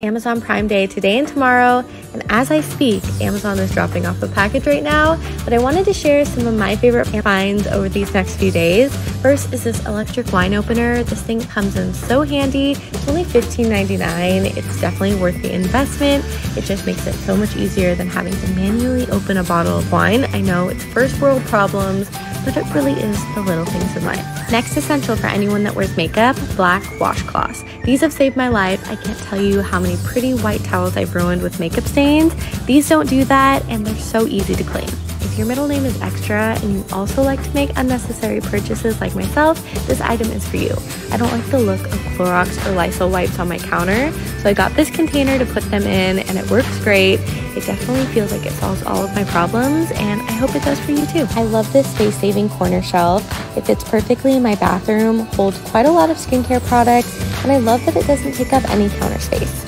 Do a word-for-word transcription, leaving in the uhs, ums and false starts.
Amazon Prime Day today and tomorrow, and as I speak, Amazon is dropping off a package right now, but I wanted to share some of my favorite finds over these next few days. First is this electric wine opener. This thing comes in so handy. It's only fifteen ninety-nine. It's definitely worth the investment. It just makes it so much easier than having to manually open a bottle of wine. I know it's first world problems, but it really is the little things in life. Next, essential for anyone that wears makeup, black washcloths. These have saved my life. I can't tell you how many pretty white towels I've ruined with makeup stains. These don't do that, and they're so easy to clean. If your middle name is extra and you also like to make unnecessary purchases like myself, this item is for you. I don't like the look of Clorox or Lysol wipes on my counter, so I got this container to put them in, and it works great. It definitely feels like it solves all of my problems, and I hope it does for you too. I love this space-saving corner shelf. It fits perfectly in my bathroom, holds quite a lot of skincare products, and I love that it doesn't take up any counter space.